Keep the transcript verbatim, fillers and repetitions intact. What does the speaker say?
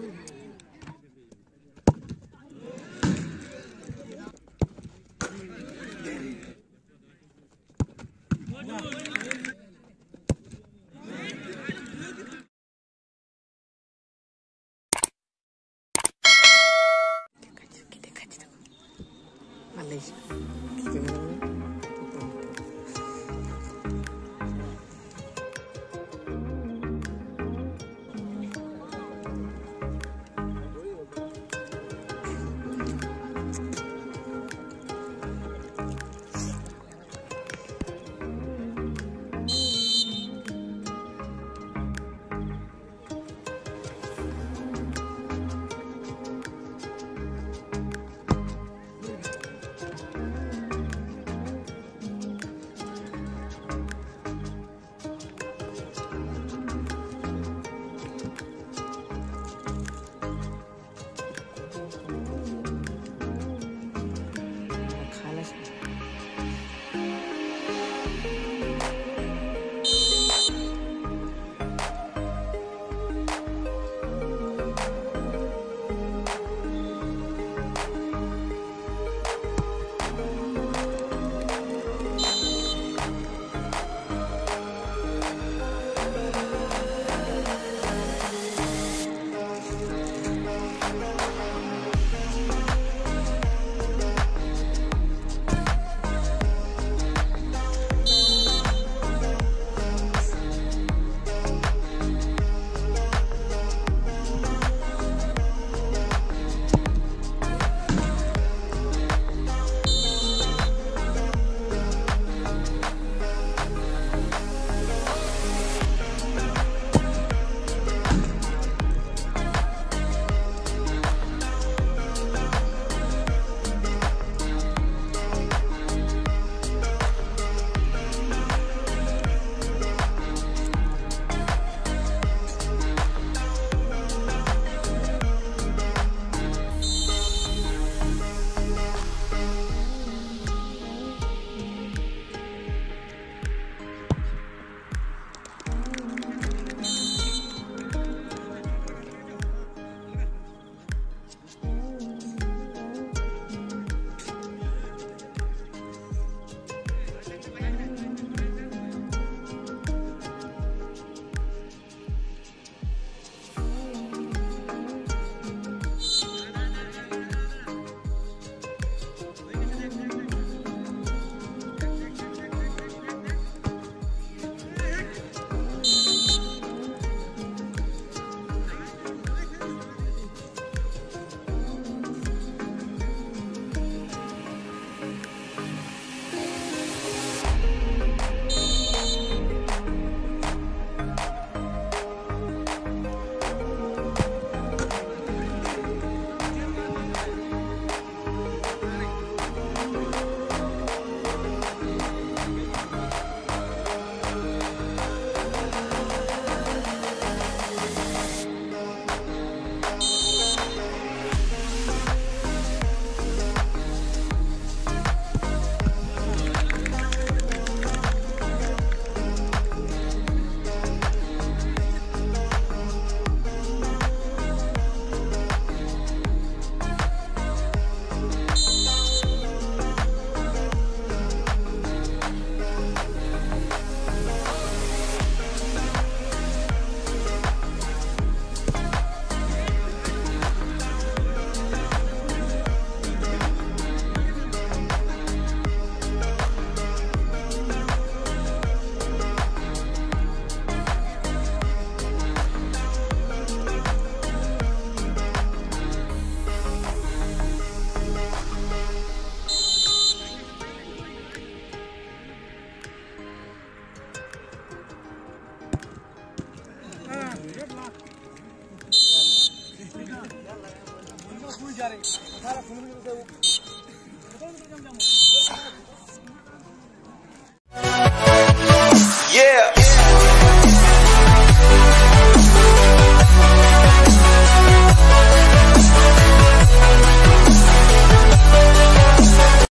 Cara, fundo do